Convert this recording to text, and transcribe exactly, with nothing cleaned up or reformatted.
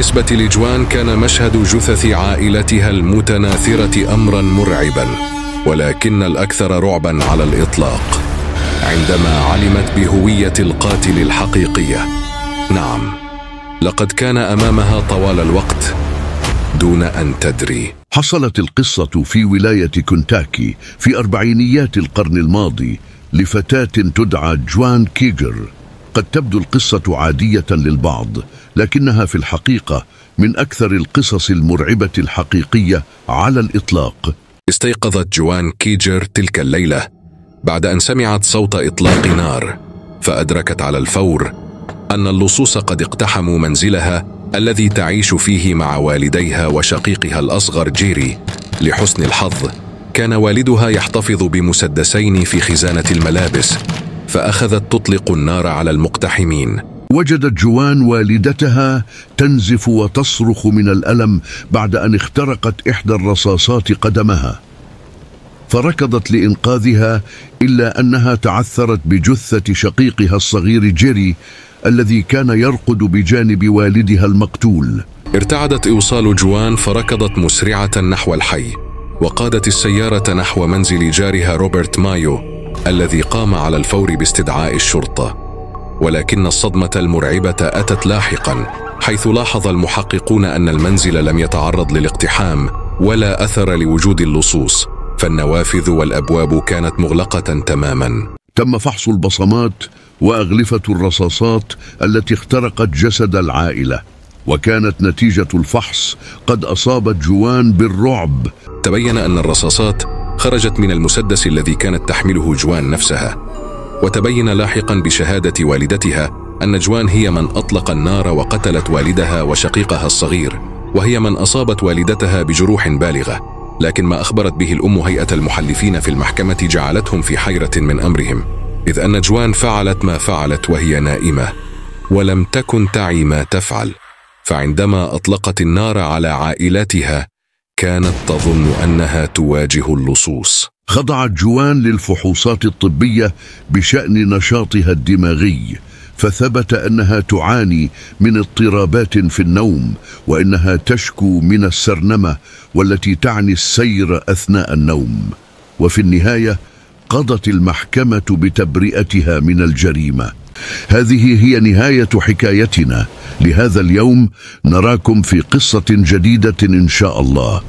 بالنسبة لجوان كان مشهد جثث عائلتها المتناثرة أمرا مرعبا، ولكن الأكثر رعبا على الإطلاق عندما علمت بهوية القاتل الحقيقية. نعم، لقد كان أمامها طوال الوقت دون أن تدري. حصلت القصة في ولاية كنتاكي في أربعينيات القرن الماضي لفتاة تدعى جوان كيجر. قد تبدو القصة عادية للبعض، لكنها في الحقيقة من أكثر القصص المرعبة الحقيقية على الإطلاق. استيقظت جوان كيجر تلك الليلة بعد أن سمعت صوت إطلاق نار، فأدركت على الفور أن اللصوص قد اقتحموا منزلها الذي تعيش فيه مع والديها وشقيقها الأصغر جيري. لحسن الحظ كان والدها يحتفظ بمسدسين في خزانة الملابس، فأخذت تطلق النار على المقتحمين. وجدت جوان والدتها تنزف وتصرخ من الألم بعد أن اخترقت إحدى الرصاصات قدمها، فركضت لإنقاذها، إلا أنها تعثرت بجثة شقيقها الصغير جيري الذي كان يرقد بجانب والدها المقتول. ارتعدت إوصال جوان فركضت مسرعة نحو الحي، وقادت السيارة نحو منزل جارها روبرت مايو الذي قام على الفور باستدعاء الشرطة. ولكن الصدمة المرعبة أتت لاحقا، حيث لاحظ المحققون أن المنزل لم يتعرض للاقتحام ولا أثر لوجود اللصوص، فالنوافذ والأبواب كانت مغلقة تماما. تم فحص البصمات وأغلفة الرصاصات التي اخترقت جسد العائلة، وكانت نتيجة الفحص قد أصابت جوان بالرعب. تبين أن الرصاصات خرجت من المسدس الذي كانت تحمله جوان نفسها، وتبين لاحقا بشهادة والدتها أن جوان هي من أطلق النار وقتلت والدها وشقيقها الصغير، وهي من أصابت والدتها بجروح بالغة. لكن ما أخبرت به الأم هيئة المحلفين في المحكمة جعلتهم في حيرة من أمرهم، إذ أن جوان فعلت ما فعلت وهي نائمة ولم تكن تعي ما تفعل. فعندما أطلقت النار على عائلتها كانت تظن أنها تواجه اللصوص. خضعت جوان للفحوصات الطبية بشأن نشاطها الدماغي، فثبت أنها تعاني من اضطرابات في النوم، وأنها تشكو من السرنمة والتي تعني السير أثناء النوم. وفي النهاية قضت المحكمة بتبرئتها من الجريمة. هذه هي نهاية حكايتنا لهذا اليوم، نراكم في قصة جديدة إن شاء الله.